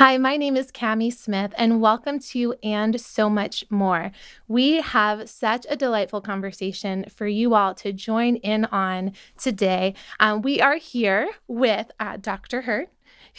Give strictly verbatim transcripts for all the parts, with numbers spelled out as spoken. Hi, my name is Cami Smith, and welcome to And So Much More. We have such a delightful conversation for you all to join in on today. Um, we are here with uh, Doctor Hurt,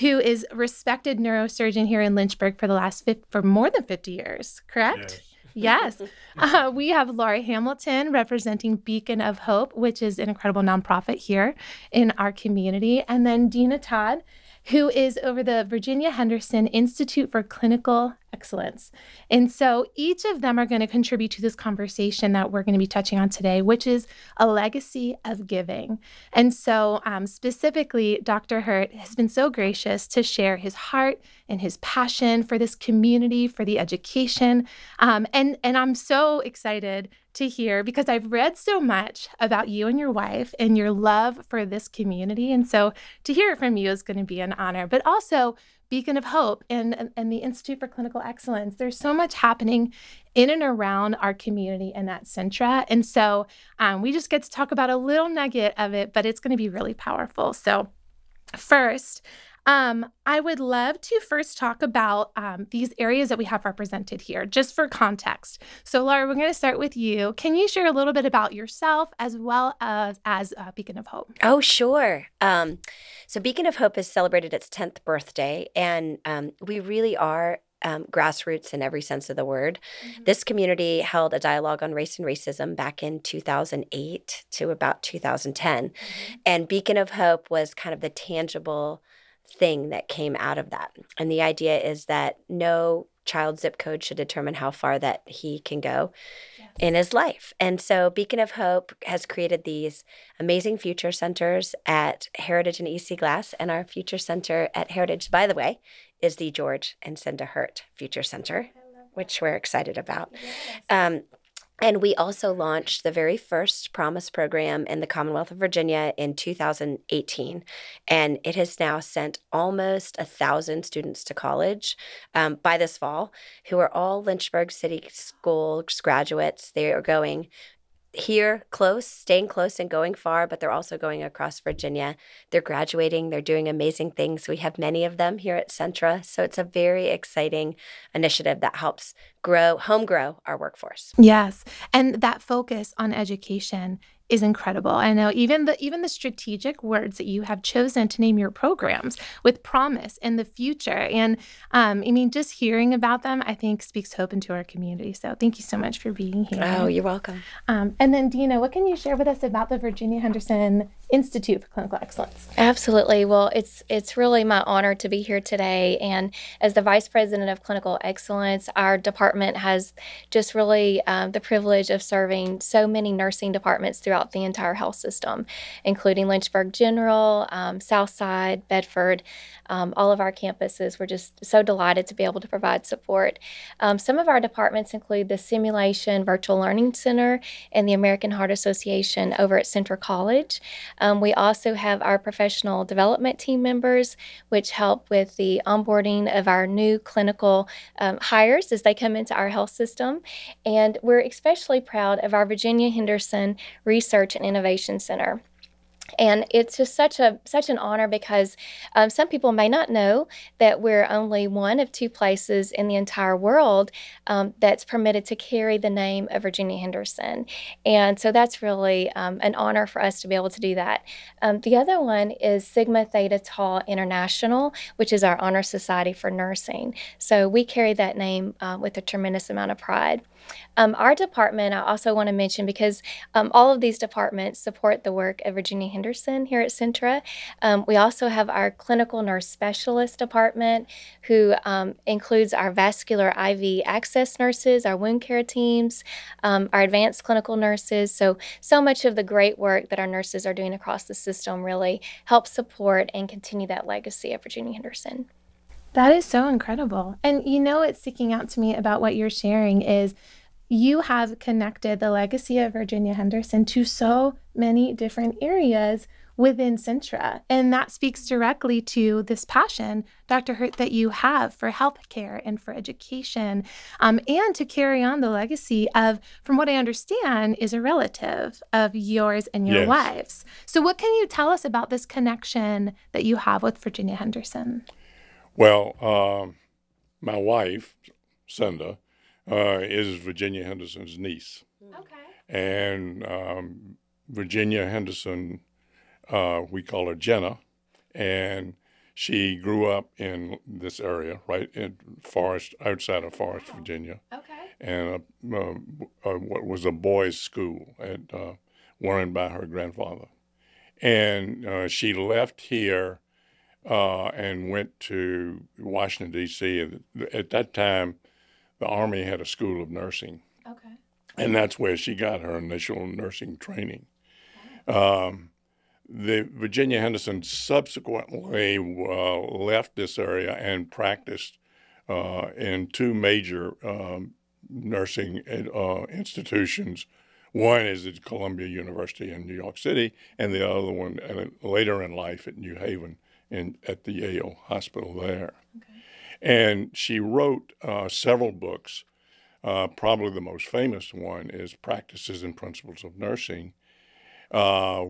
who is respected neurosurgeon here in Lynchburg for the last for more than fifty years, correct? Yes. Yes. Uh, we have Laura Hamilton representing Beacon of Hope, which is an incredible nonprofit here in our community. And then Dina Todd, who is over the Virginia Henderson Institute for Clinical Excellence. And so each of them are going to contribute to this conversation that we're going to be touching on today, which is a legacy of giving. And so um, specifically, Doctor Hurt has been so gracious to share his heart and his passion for this community, for the education. Um, and, and I'm so excited to hear, because I've read so much about you and your wife and your love for this community. And so to hear it from you is going to be an honor, but also Beacon of Hope and, and the Institute for Clinical Excellence. There's so much happening in and around our community and at Centra. And so um, we just get to talk about a little nugget of it, but it's going to be really powerful. So first, Um, I would love to first talk about um, these areas that we have represented here, just for context. So, Laura, we're going to start with you. Can you share a little bit about yourself as well as, as uh, Beacon of Hope? Oh, sure. Um, so Beacon of Hope has celebrated its tenth birthday, and um, we really are Um, grassroots in every sense of the word. Mm-hmm. This community held a dialogue on race and racism back in two thousand eight to about two thousand ten. Mm-hmm. And Beacon of Hope was kind of the tangible thing that came out of that. And the idea is that no child zip code should determine how far that he can go yes. in his life. And so Beacon of Hope has created these amazing future centers at Heritage and E C Glass, and our future center at Heritage, by the way, is the George and Cinda Hurt Future Center, which we're excited about. Yes. Um, and we also launched the very first Promise program in the Commonwealth of Virginia in two thousand eighteen. And it has now sent almost one thousand students to college um, by this fall, who are all Lynchburg City School graduates. They are going here close, staying close and going far, but they're also going across Virginia. They're graduating. They're doing amazing things. We have many of them here at Centra. So it's a very exciting initiative that helps grow, home grow our workforce. Yes. And that focus on education is incredible. I know even the even the strategic words that you have chosen to name your programs, with Promise and the Future. And um, I mean, just hearing about them, I think speaks hope into our community. So thank you so much for being here. Oh, you're welcome. Um, and then Dina, what can you share with us about the Virginia Henderson Institute for Clinical Excellence? Absolutely. Well, it's it's really my honor to be here today. And as the Vice President of Clinical Excellence, our department has just really um, the privilege of serving so many nursing departments throughout the entire health system, including Lynchburg General, um, Southside, Bedford, um, all of our campuses. We're just so delighted to be able to provide support. Um, some of our departments include the Simulation Virtual Learning Center and the American Heart Association over at Central College. Um, we also have our professional development team members, which help with the onboarding of our new clinical um, hires as they come into our health system. And we're especially proud of our Virginia Henderson Research and Innovation Center. And it's just such a such an honor, because um, some people may not know that we're only one of two places in the entire world um, that's permitted to carry the name of Virginia Henderson. And so that's really um, an honor for us to be able to do that. Um, the other one is Sigma Theta Tau International, which is our honor society for nursing. So we carry that name uh, with a tremendous amount of pride. Um, our department, I also want to mention, because um, all of these departments support the work of Virginia Henderson here at Centra. Um, we also have our clinical nurse specialist department, who um, includes our vascular I V access nurses, our wound care teams, um, our advanced clinical nurses. So, so much of the great work that our nurses are doing across the system really helps support and continue that legacy of Virginia Henderson. That is so incredible. And you know, it's sticking out to me about what you're sharing is you have connected the legacy of Virginia Henderson to so many different areas within Centra. And that speaks directly to this passion, Doctor Hurt, that you have for healthcare and for education, um, and to carry on the legacy of, from what I understand, is a relative of yours and your yes. wife's. So what can you tell us about this connection that you have with Virginia Henderson? Well, uh, my wife, Cinda, uh, is Virginia Henderson's niece. Okay. And um, Virginia Henderson, uh, we call her Jenna, and she grew up in this area, right in Forest, outside of Forest, wow. Virginia. Okay. And a, a, a, what was a boys' school at uh, run by her grandfather. And uh, she left here uh, and went to Washington, D C At that time, the Army had a School of Nursing. Okay. And that's where she got her initial nursing training. Okay. Um, the Virginia Henderson subsequently uh, left this area and practiced uh, in two major um, nursing uh, institutions. One is at Columbia University in New York City, and the other one later in life at New Haven in, at the Yale Hospital there. Okay. And she wrote uh, several books. Uh, probably the most famous one is Practices and Principles of Nursing. Uh,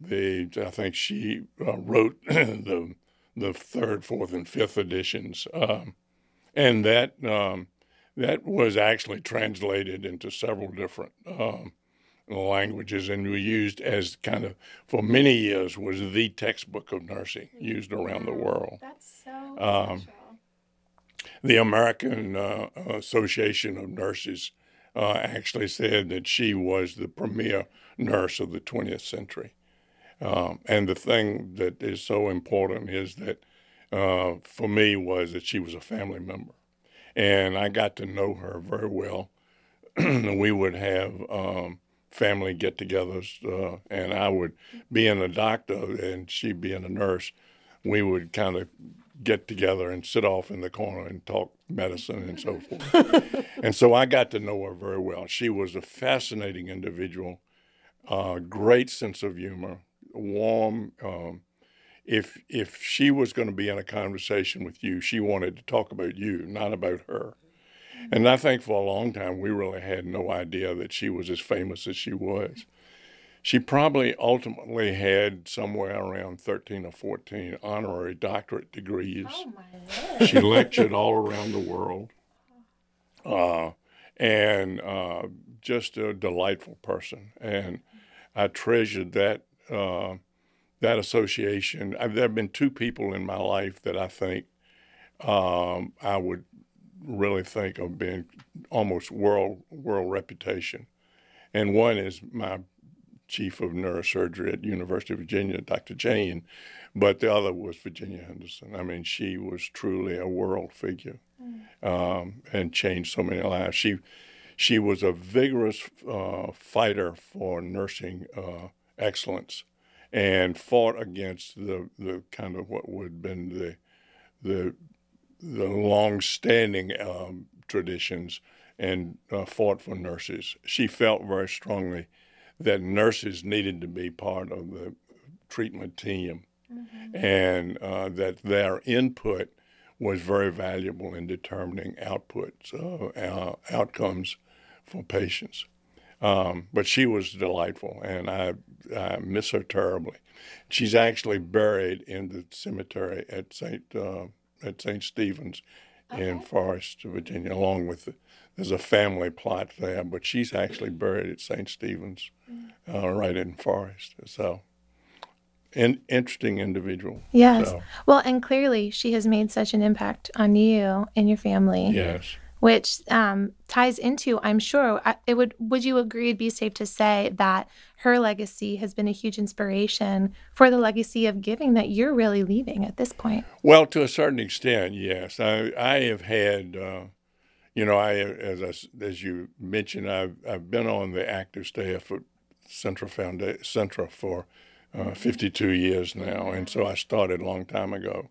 the, I think she uh, wrote the, the third, fourth, and fifth editions. Um, and that, um, that was actually translated into several different um, languages and was used as kind of, for many years, was the textbook of nursing used around wow. the world. That's so um, The American uh, Association of Nurses uh, actually said that she was the premier nurse of the twentieth century. Um, and the thing that is so important is that, uh, for me, was that she was a family member. And I got to know her very well. We would have um, family get-togethers, uh, and I would be in a doctor and she'd be in a nurse. We would kind of get together and sit off in the corner and talk medicine and so forth. And so I got to know her very well. She was a fascinating individual, uh, great sense of humor, warm. Um, if, if she was going to be in a conversation with you, she wanted to talk about you, not about her. And I think for a long time we really had no idea that she was as famous as she was. She probably ultimately had somewhere around thirteen or fourteen honorary doctorate degrees. Oh my Lord. She lectured all around the world, uh, and uh, just a delightful person. And I treasured that uh, that association. I've, there have been two people in my life that I think um, I would really think of being almost world world reputation, and one is my Chief of Neurosurgery at University of Virginia, Doctor Jane, but the other was Virginia Henderson. I mean, she was truly a world figure um, and changed so many lives. She she was a vigorous uh, fighter for nursing uh, excellence and fought against the, the kind of what would have been the, the, the long-standing um, traditions and uh, fought for nurses. She felt very strongly that nurses needed to be part of the treatment team, mm-hmm. and uh, that their input was very valuable in determining outputs, uh, uh, outcomes for patients. Um, but she was delightful, and I, I miss her terribly. She's actually buried in the cemetery at Saint uh, at Saint Stephen's okay. in Forest, Virginia, along with the, there's a family plot there, but she's actually buried at Saint Stephen's, uh, right in Forest. So, an interesting individual. Yes. So. Well, and clearly she has made such an impact on you and your family. Yes. Which um, ties into, I'm sure, it would. Would you agree? It'd be safe to say that her legacy has been a huge inspiration for the legacy of giving that you're really leaving at this point. Well, to a certain extent, yes. I I have had. Uh, You know, I as I, as you mentioned, I've I've been on the active staff at Centra Foundation Centra for uh, fifty-two years now, and so I started a long time ago.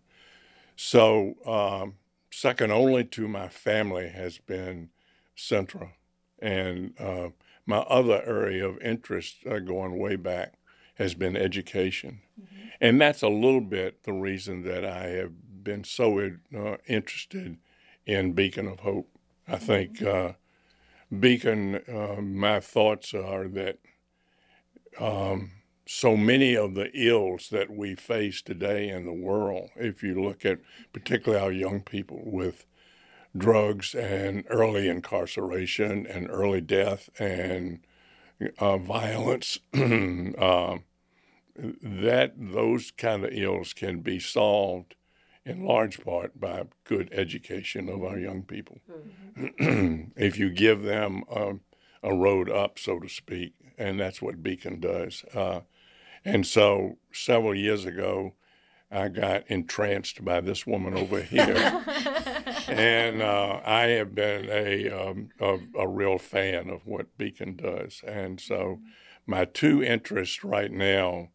So um, second only to my family has been Centra, and uh, my other area of interest uh, going way back has been education, mm-hmm. and that's a little bit the reason that I have been so uh, interested in Beacon of Hope. I think uh, Beacon, uh, my thoughts are that um, so many of the ills that we face today in the world. If you look at particularly our young people with drugs and early incarceration and early death and uh, violence, uh, that those kind of ills can be solved in large part by good education of our young people. Mm-hmm. If you give them um, a road up, so to speak, and that's what Beacon does. Uh, and so several years ago, I got entranced by this woman over here. And uh, I have been a, um, a, a real fan of what Beacon does. And so my two interests right now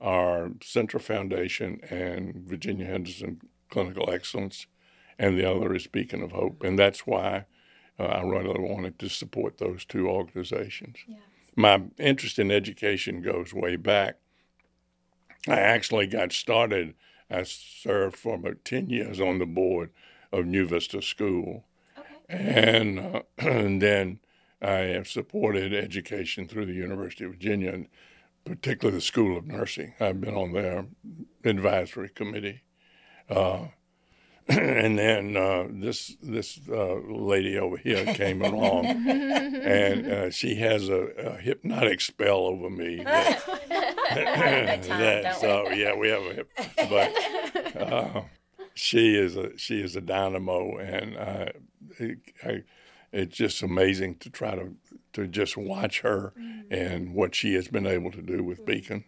are Centra Foundation and Virginia Henderson Clinical Excellence, and the other is Beacon of Hope. And that's why uh, I really wanted to support those two organizations. Yes. My interest in education goes way back. I actually got started, I served for about ten years on the board of New Vista School. Okay. And, uh, and then I have supported education through the University of Virginia, and particularly the School of Nursing. I've been on their advisory committee. Uh, and then uh, this this uh, lady over here came along, and uh, she has a, a hypnotic spell over me. That, that time, that, so we? yeah, we have a hip, but uh, she is a she is a dynamo, and I, it, I, it's just amazing to try to to just watch her mm. and what she has been able to do with Beacon.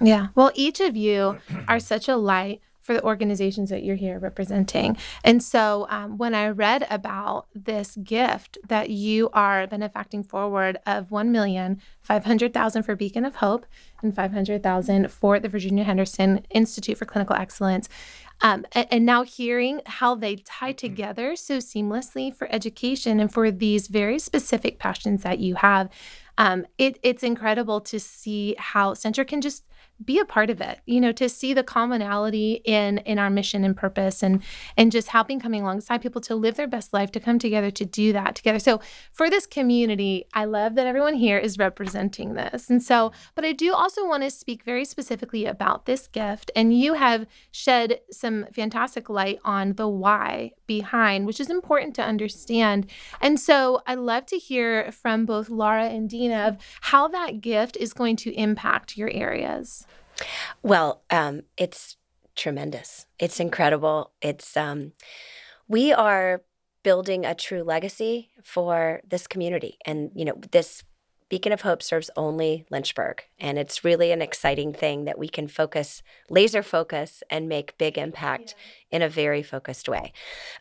Yeah, well, each of you are such a light for the organizations that you're here representing. And so um, when I read about this gift that you are benefacting forward of one million five hundred thousand dollars for Beacon of Hope and five hundred thousand dollars for the Virginia Henderson Institute for Clinical Excellence, um, and, and now hearing how they tie together so seamlessly for education and for these very specific passions that you have, um, it, it's incredible to see how Centra can just be a part of it, you know, to see the commonality in in our mission and purpose, and and just helping coming alongside people to live their best life, to come together, to do that together. So for this community, I love that everyone here is representing this. And so, but I do also want to speak very specifically about this gift, and you have shed some fantastic light on the why behind, which is important to understand. And so I'd love to hear from both Laura and Dina of how that gift is going to impact your areas. Well, um, it's tremendous. It's incredible. It's um, we are building a true legacy for this community, and you know, this Beacon of Hope serves only Lynchburg, and it's really an exciting thing that we can focus, laser focus, and make big impact yeah. in a very focused way.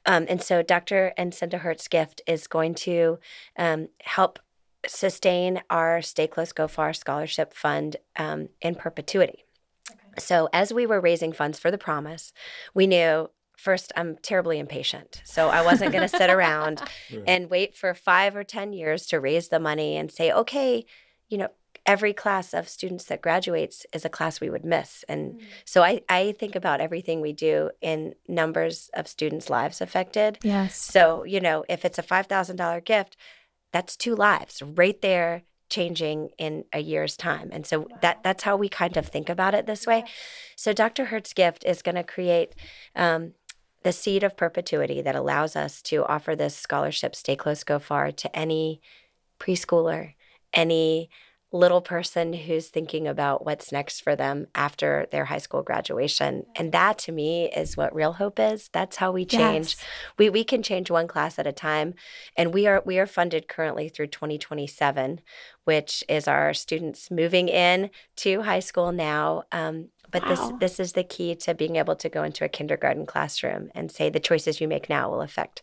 Um, and so, Doctor and Cinda Hurt's gift is going to um, help sustain our Stay Close, Go Far Scholarship Fund um, in perpetuity. Okay. So as we were raising funds for the Promise, we knew, first, I'm terribly impatient. So I wasn't going to sit around right. and wait for five or ten years to raise the money and say, okay, you know, every class of students that graduates is a class we would miss. And mm-hmm. so I, I think about everything we do in numbers of students' lives affected. Yes. So, you know, if it's a five thousand dollar gift, that's two lives right there changing in a year's time. And so wow. that that's how we kind of think about it this way. Yeah. So Doctor Hurt's gift is going to create um, the seed of perpetuity that allows us to offer this scholarship, Stay Close, Go Far, to any preschooler, any little person who's thinking about what's next for them after their high school graduation. And that, to me, is what real hope is. That's how we change. Yes. We we can change one class at a time. And we are we are funded currently through twenty twenty-seven, which is our students moving in to high school now. Um, but wow. this this is the key to being able to go into a kindergarten classroom and say the choices you make now will affect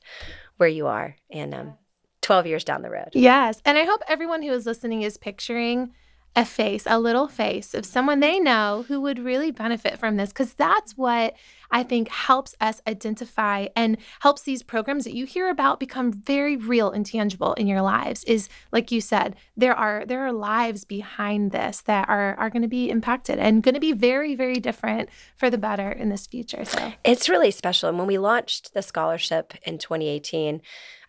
where you are in um, twelve years down the road. Yes. And I hope everyone who is listening is picturing a face, a little face of someone they know who would really benefit from this, because that's what I think helps us identify and helps these programs that you hear about become very real and tangible in your lives is, like you said, there are there are lives behind this that are, are going to be impacted and going to be very, very different for the better in this future. So it's really special. And when we launched the scholarship in twenty eighteen,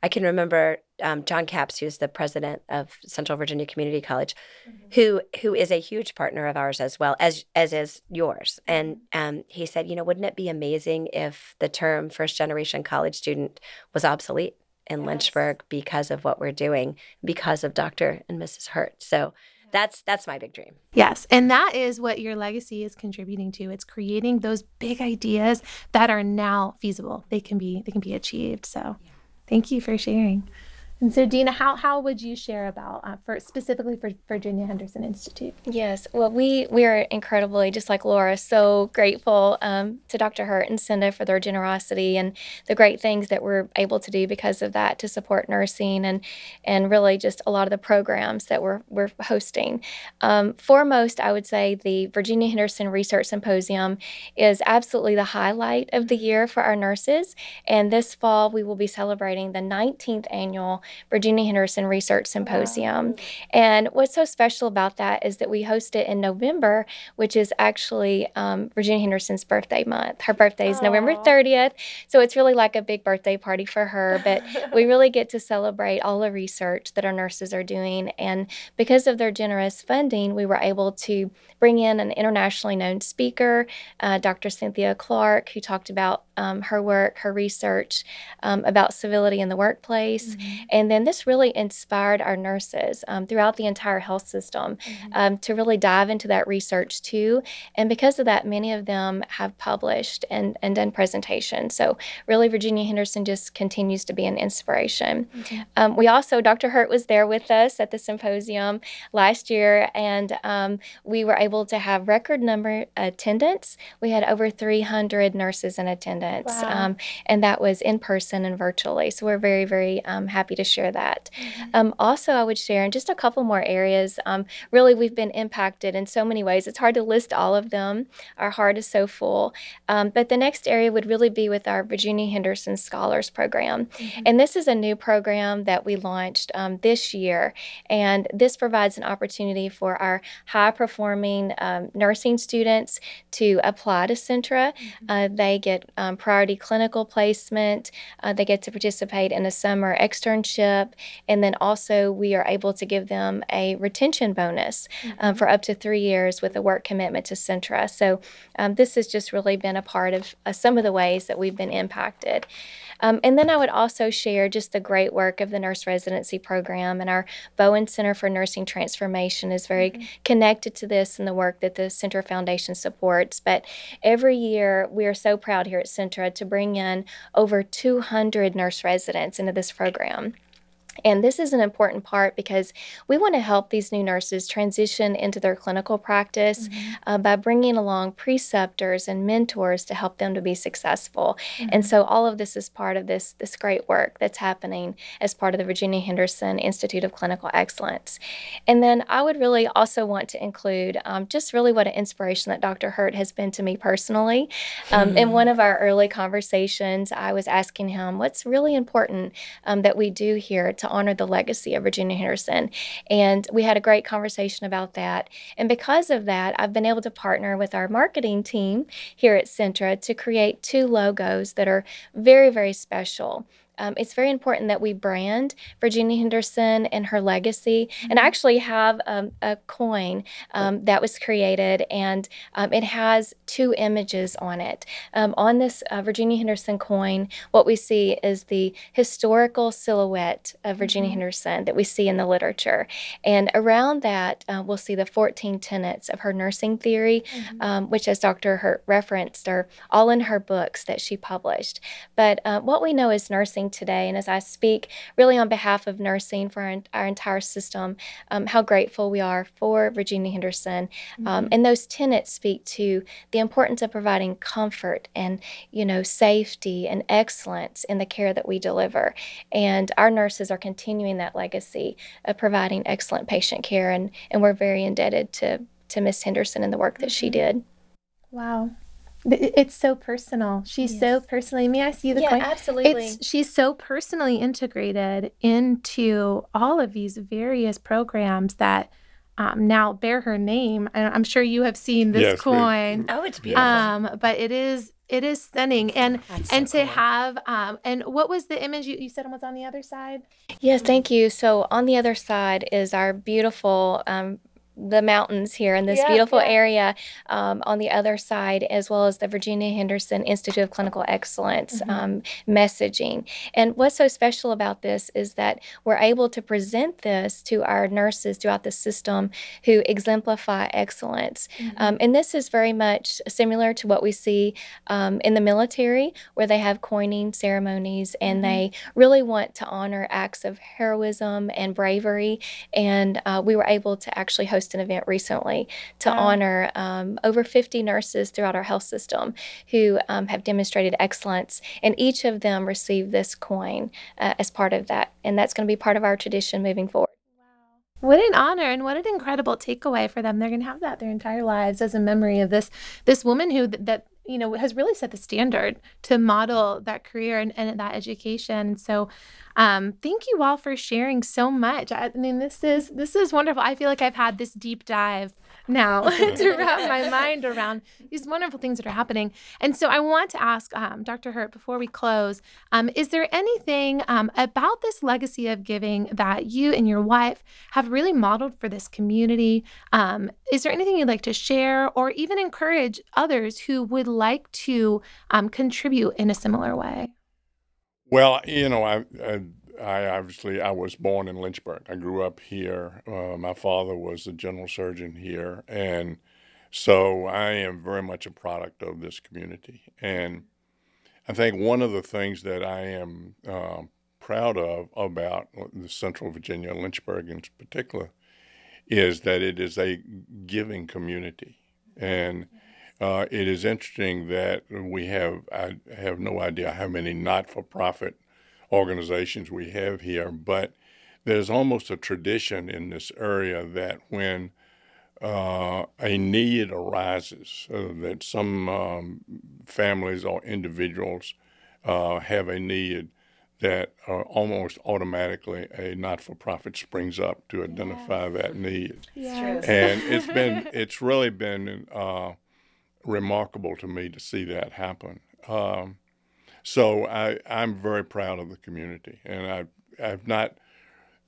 I can remember um, John Caps, who's the president of Central Virginia Community College, mm-hmm. who who is a huge partner of ours as well, as as is yours. And um, he said, you know, wouldn't it be amazing if the term first-generation college student was obsolete in yes. Lynchburg because of what we're doing, because of Doctor and Missus Hurt? So that's that's my big dream. Yes, and that is what your legacy is contributing to. It's creating those big ideas that are now feasible. They can be they can be achieved. So, yeah. Thank you for sharing. And so, Dina, how how would you share about uh, for specifically for Virginia Henderson Institute? Yes, well, we we are incredibly, just like Laura, so grateful um, to Doctor Hurt and Cinda for their generosity and the great things that we're able to do because of that to support nursing and and really just a lot of the programs that we're we're hosting. Um, foremost, I would say the Virginia Henderson Research Symposium is absolutely the highlight of the year for our nurses. And this fall, we will be celebrating the nineteenth annual Virginia Henderson Research Symposium. Wow. And what's so special about that is that we host it in November, which is actually um, Virginia Henderson's birthday month. Her birthday is Aww. November thirtieth, so it's really like a big birthday party for her, but we really get to celebrate all the research that our nurses are doing. And because of their generous funding, we were able to bring in an internationally known speaker, uh, Doctor Cynthia Clark, who talked about um, her work, her research um, about civility in the workplace. Mm-hmm. And And then this really inspired our nurses um, throughout the entire health system mm-hmm. um, to really dive into that research too. And because of that, many of them have published and, and done presentations. So really, Virginia Henderson just continues to be an inspiration. Mm-hmm. Um, we also, Doctor Hurt was there with us at the symposium last year, and um, we were able to have record number attendance. We had over three hundred nurses in attendance, wow. um, and that was in person and virtually. So we're very, very um, happy to share that. Mm-hmm. um, also, I would share in just a couple more areas. Um, really, we've been impacted in so many ways. It's hard to list all of them. Our heart is so full. Um, but the next area would really be with our Virginia Henderson Scholars Program. Mm-hmm. And this is a new program that we launched um, this year. And this provides an opportunity for our high-performing um, nursing students to apply to Centra. Mm-hmm. Uh, they get um, priority clinical placement. Uh, they get to participate in a summer externship. And then also we are able to give them a retention bonus mm-hmm. um, for up to three years with a work commitment to Centra. So um, this has just really been a part of uh, some of the ways that we've been impacted. Um, and then I would also share just the great work of the Nurse Residency Program, and our Bowen Center for Nursing Transformation is very mm-hmm. connected to this and the work that the Centra Foundation supports. But every year we are so proud here at Centra to bring in over two hundred nurse residents into this program. And this is an important part because we want to help these new nurses transition into their clinical practice mm-hmm. uh, by bringing along preceptors and mentors to help them to be successful. Mm-hmm. And so all of this is part of this, this great work that's happening as part of the Virginia Henderson Institute of Clinical Excellence. And then I would really also want to include um, just really what an inspiration that Doctor Hurt has been to me personally. Um, mm-hmm. In one of our early conversations, I was asking him what's really important um, that we do here to honor the legacy of Virginia Henderson. And we had a great conversation about that. And because of that, I've been able to partner with our marketing team here at Centra to create two logos that are very, very special. Um, it's very important that we brand Virginia Henderson and her legacy, and I actually have um, a coin um, that was created, and um, it has two images on it. Um, on this uh, Virginia Henderson coin, what we see is the historical silhouette of Virginia mm-hmm. Henderson that we see in the literature, and around that uh, we'll see the fourteen tenets of her nursing theory, mm-hmm. um, which, as Doctor Hurt referenced, are all in her books that she published. But uh, what we know is nursing today, and as I speak really on behalf of nursing for our, our entire system, um, how grateful we are for Virginia Henderson. Mm-hmm. um, and those tenets speak to the importance of providing comfort and, you know, safety and excellence in the care that we deliver. And our nurses are continuing that legacy of providing excellent patient care, and, and we're very indebted to, to Miss Henderson and the work that mm-hmm. she did. Wow. It's so personal. She's yes. so personally, may I see the yeah, coin? Yeah, absolutely. It's, she's so personally integrated into all of these various programs that um, now bear her name. And I'm sure you have seen this yes, coin. We, oh, it's beautiful. Um, but it is it is stunning. And That's and so to cool. have um, and what was the image you, you said was on the other side? Yes, thank you. So on the other side is our beautiful. Um, the mountains here in this yeah, beautiful yeah. area um, on the other side, as well as the Virginia Henderson Institute of Clinical Excellence mm-hmm. um, messaging. And what's so special about this is that we're able to present this to our nurses throughout the system who exemplify excellence. Mm-hmm. um, and this is very much similar to what we see um, in the military, where they have coining ceremonies and mm-hmm. they really want to honor acts of heroism and bravery. And uh, we were able to actually host an event recently to wow. honor um, over fifty nurses throughout our health system who um, have demonstrated excellence, and each of them received this coin uh, as part of that, and that's going to be part of our tradition moving forward. Wow! What an honor, and what an incredible takeaway for them. They're going to have that their entire lives as a memory of this this woman who th that you know has really set the standard to model that career and, and that education. So. Um, thank you all for sharing so much. I mean, this is this is wonderful. I feel like I've had this deep dive now to wrap my mind around these wonderful things that are happening. And so I want to ask um, Doctor Hurt, before we close, um, is there anything um, about this legacy of giving that you and your wife have really modeled for this community? Um, is there anything you'd like to share or even encourage others who would like to um, contribute in a similar way? Well, you know, I, I, I obviously, I was born in Lynchburg. I grew up here. Uh, my father was a general surgeon here. And so I am very much a product of this community. And I think one of the things that I am uh, proud of about the Central Virginia, Lynchburg in particular, is that it is a giving community. And Uh, it is interesting that we have, I have no idea how many not-for-profit organizations we have here, but there's almost a tradition in this area that when uh, a need arises, uh, that some um, families or individuals uh, have a need, that uh, almost automatically a not-for-profit springs up to identify yes. that need. Yes. And it's been, it's really been... Uh, remarkable to me to see that happen. Um, so I, I'm very proud of the community, and I, I've not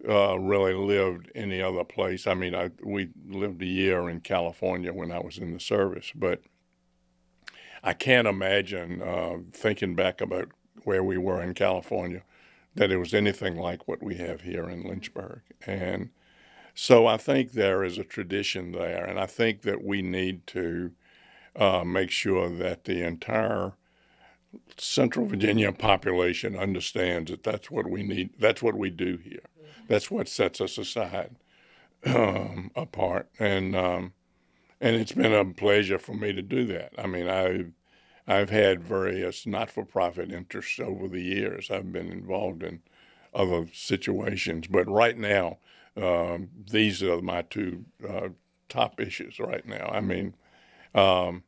uh, really lived any other place. I mean, I, we lived a year in California when I was in the service, but I can't imagine uh, thinking back about where we were in California that it was anything like what we have here in Lynchburg. And so I think there is a tradition there, and I think that we need to Uh, make sure that the entire Central Virginia population understands that that's what we need. That's what we do here. That's what sets us aside, um, apart. And um, and it's been a pleasure for me to do that. I mean, I I've had various not-for-profit interests over the years. I've been involved in other situations, but right now, um, these are my two uh, top issues right now. I mean. Um,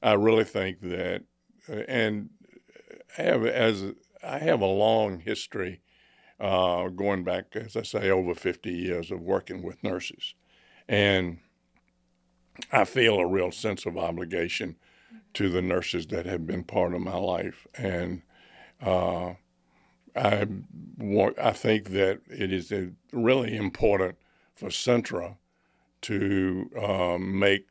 I really think that, and I have, as I have a long history, uh, going back, as I say, over fifty years of working with nurses, and I feel a real sense of obligation to the nurses that have been part of my life, and uh, I want, I think that it is a, really important for Centra to uh, make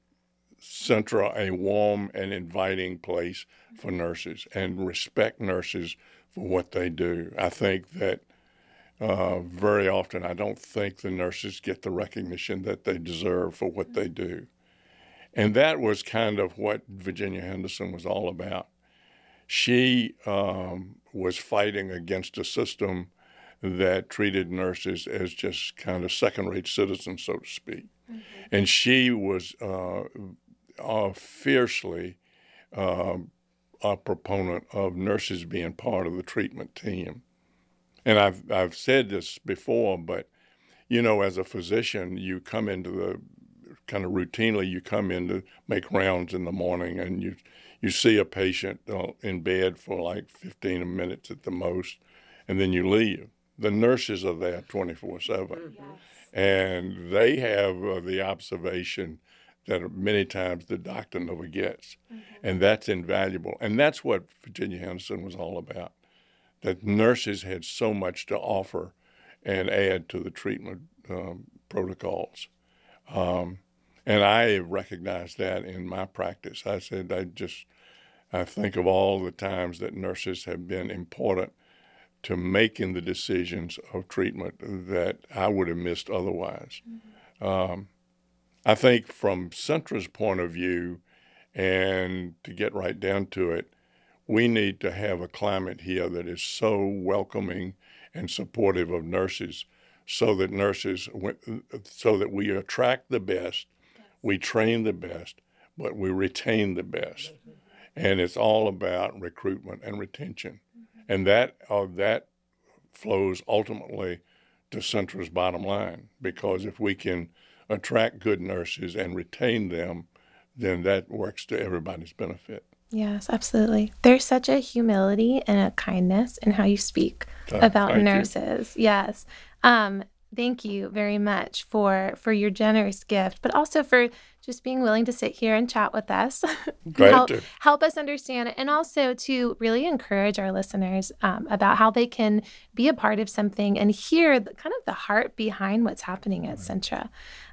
Centra a warm and inviting place for nurses, and respect nurses for what they do. I think that uh, very often I don't think the nurses get the recognition that they deserve for what they do. And that was kind of what Virginia Henderson was all about. She um, was fighting against a system that treated nurses as just kind of second-rate citizens, so to speak. Mm-hmm. And she was uh, Uh, fiercely uh, a proponent of nurses being part of the treatment team. And I've, I've said this before, but, you know, as a physician, you come into the, kind of routinely, you come in to make rounds in the morning, and you, you see a patient uh, in bed for like fifteen minutes at the most, and then you leave. The nurses are there twenty-four seven. Yes. And they have uh, the observation that many times the doctor never gets. Mm-hmm. And that's invaluable. And that's what Virginia Henderson was all about, that nurses had so much to offer and add to the treatment um, protocols. Um, and I recognized that in my practice. I said, I just, I think of all the times that nurses have been important to making the decisions of treatment that I would have missed otherwise. Mm-hmm. Um, I think from Centra's point of view, and to get right down to it, we need to have a climate here that is so welcoming and supportive of nurses, so that nurses, so that we attract the best, we train the best, but we retain the best. And it's all about recruitment and retention. And that uh, that flows ultimately to Centra's bottom line, because if we can attract good nurses and retain them, then that works to everybody's benefit. Yes, absolutely. There's such a humility and a kindness in how you speak uh, about nurses. You. Yes. Um, thank you very much for, for your generous gift, but also for just being willing to sit here and chat with us, help, help us understand, and also to really encourage our listeners um, about how they can be a part of something and hear the, kind of the heart behind what's happening at Centra.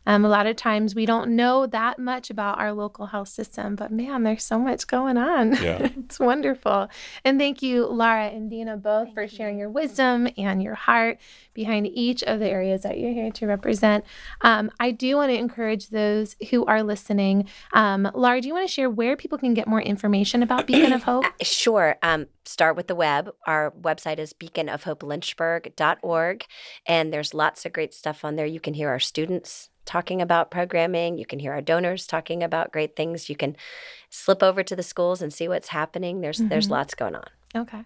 Um, a lot of times we don't know that much about our local health system, but man, there's so much going on. Yeah. It's wonderful. And thank you, Laura and Dina, both thank for you. sharing your wisdom and your heart behind each of the areas that you're here to represent. Um, I do want to encourage those who are listening. Um, Laura, do you want to share where people can get more information about Beacon of Hope? Uh, sure. Um, start with the web. Our website is beacon of hope lynchburg dot org, and there's lots of great stuff on there. You can hear our students talking about programming. You can hear our donors talking about great things. You can slip over to the schools and see what's happening. There's mm-hmm. there's lots going on. Okay.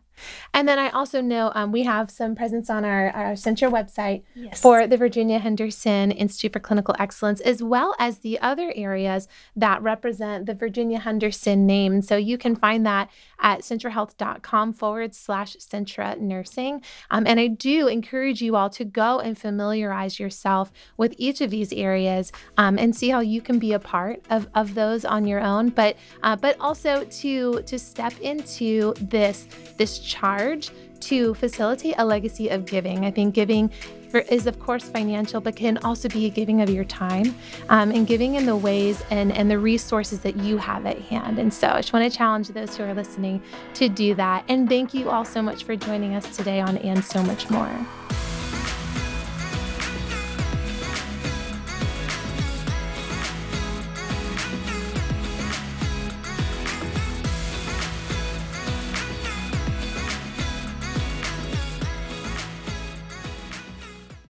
And then I also know um, we have some presence on our, our Centra website yes. for the Virginia Henderson Institute for Clinical Excellence, as well as the other areas that represent the Virginia Henderson name. So you can find that at centra health dot com forward slash Centra Nursing. Um, and I do encourage you all to go and familiarize yourself with each of these areas um, and see how you can be a part of, of those on your own, but uh, but also to, to step into this this charge to facilitate a legacy of giving. I think giving for, is of course financial, but can also be a giving of your time um, and giving in the ways and, and the resources that you have at hand. And so I just want to challenge those who are listening to do that. And thank you all so much for joining us today on And So Much More.